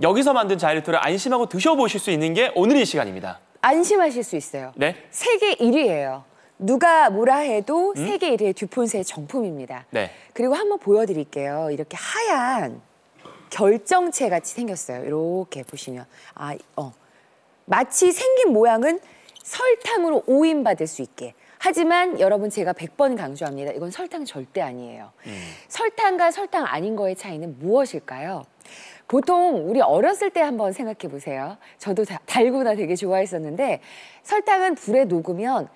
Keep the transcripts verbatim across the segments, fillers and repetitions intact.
여기서 만든 자일리토를 안심하고 드셔보실 수 있는 게 오늘 이 시간입니다. 안심하실 수 있어요. 네. 세계 일 위예요. 누가 뭐라 해도 음? 세계 일 위의 듀폰스의 정품입니다. 네. 그리고 한번 보여드릴게요. 이렇게 하얀 결정체 같이 생겼어요. 이렇게 보시면. 아, 어. 마치 생긴 모양은 설탕으로 오인받을 수 있게. 하지만 여러분 제가 백 번 강조합니다. 이건 설탕 절대 아니에요. 음. 설탕과 설탕 아닌 거의 차이는 무엇일까요? 보통 우리 어렸을 때 한번 생각해 보세요. 저도 다, 달고나 되게 좋아했었는데 설탕은 불에 녹으면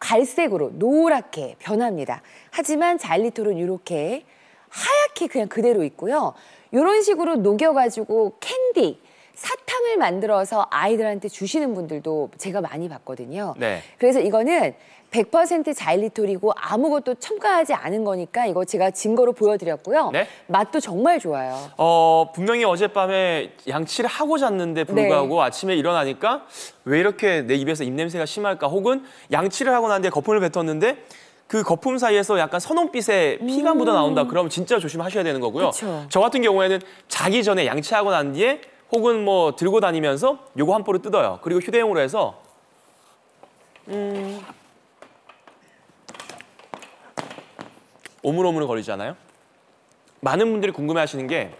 갈색으로 노랗게 변합니다. 하지만 자일리톨은 이렇게 하얗게 그냥 그대로 있고요. 이런 식으로 녹여가지고 캔디, 사탕을 만들어서 아이들한테 주시는 분들도 제가 많이 봤거든요. 네. 그래서 이거는 백 퍼센트 자일리톨이고 아무것도 첨가하지 않은 거니까 이거 제가 증거로 보여드렸고요. 네? 맛도 정말 좋아요. 어, 분명히 어젯밤에 양치를 하고 잤는데 불구하고 네. 아침에 일어나니까 왜 이렇게 내 입에서 입냄새가 심할까? 혹은 양치를 하고 난 뒤에 거품을 뱉었는데 그 거품 사이에서 약간 선홍빛의 피가 음. 묻어 나온다. 그럼 진짜 조심하셔야 되는 거고요. 그쵸. 저 같은 경우에는 자기 전에 양치하고 난 뒤에 혹은 뭐 들고 다니면서 요거 한 포를 뜯어요. 그리고 휴대용으로 해서 음... 오물오물 거리잖아요. 많은 분들이 궁금해하시는 게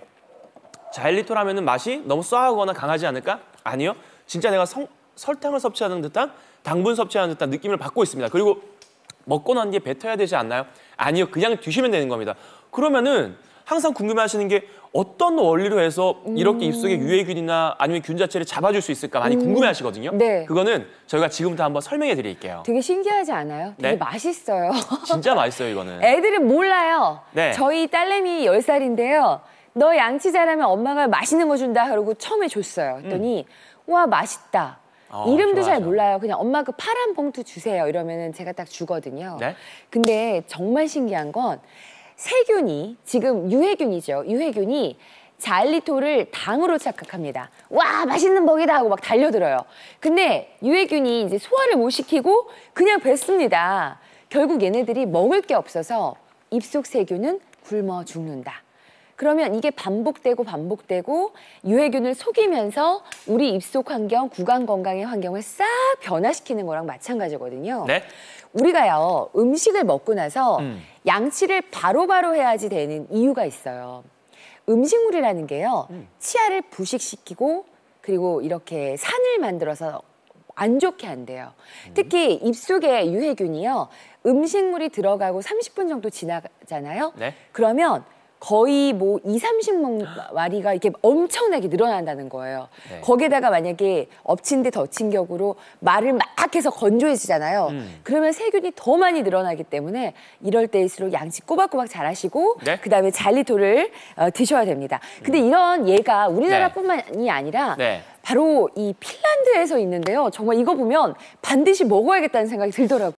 자일리톨 하면은 맛이 너무 쏴하거나 강하지 않을까? 아니요. 진짜 내가 성, 설탕을 섭취하는 듯한 당분 섭취하는 듯한 느낌을 받고 있습니다. 그리고 먹고 난 뒤에 뱉어야 되지 않나요? 아니요. 그냥 드시면 되는 겁니다. 그러면은 항상 궁금해하시는 게 어떤 원리로 해서 이렇게 음. 입속에 유해균이나 아니면 균 자체를 잡아줄 수 있을까 많이 음. 궁금해하시거든요. 네. 그거는 저희가 지금부터 한번 설명해 드릴게요. 되게 신기하지 않아요? 되게 네? 맛있어요. 진짜 맛있어요, 이거는. 애들은 몰라요. 네. 저희 딸내미 열 살인데요. 너 양치 잘하면 엄마가 맛있는 거 준다 그러고 처음에 줬어요. 그랬더니 음. 와, 맛있다. 어, 이름도 좋아하죠. 잘 몰라요. 그냥 엄마 그 파란 봉투 주세요. 이러면은 제가 딱 주거든요. 네? 근데 정말 신기한 건 세균이, 지금 유해균이죠. 유해균이 자일리톨을 당으로 착각합니다. 와, 맛있는 먹이다 하고 막 달려들어요. 근데 유해균이 이제 소화를 못 시키고 그냥 뱉습니다. 결국 얘네들이 먹을 게 없어서 입속 세균은 굶어 죽는다. 그러면 이게 반복되고 반복되고 유해균을 속이면서 우리 입속 환경, 구강 건강의 환경을 싹 변화시키는 거랑 마찬가지거든요. 네? 우리가요, 음식을 먹고 나서 음. 양치를 바로바로 해야지 되는 이유가 있어요. 음식물이라는 게요, 음. 치아를 부식시키고 그리고 이렇게 산을 만들어서 안 좋게 한대요. 음. 특히 입속에 유해균이요, 음식물이 들어가고 삼십 분 정도 지나잖아요. 네? 그러면 거의 뭐 이삼십마리가 이렇게 엄청나게 늘어난다는 거예요. 네. 거기에다가 만약에 엎친 데 덮친 격으로 말을 막 해서 건조해지잖아요. 음. 그러면 세균이 더 많이 늘어나기 때문에 이럴 때일수록 양치 꼬박꼬박 잘 하시고 네? 그다음에 자일리톨을 어, 드셔야 됩니다. 근데 음. 이런 얘가 우리나라뿐만이 아니라 네. 바로 이 핀란드에서 있는데요. 정말 이거 보면 반드시 먹어야겠다는 생각이 들더라고요.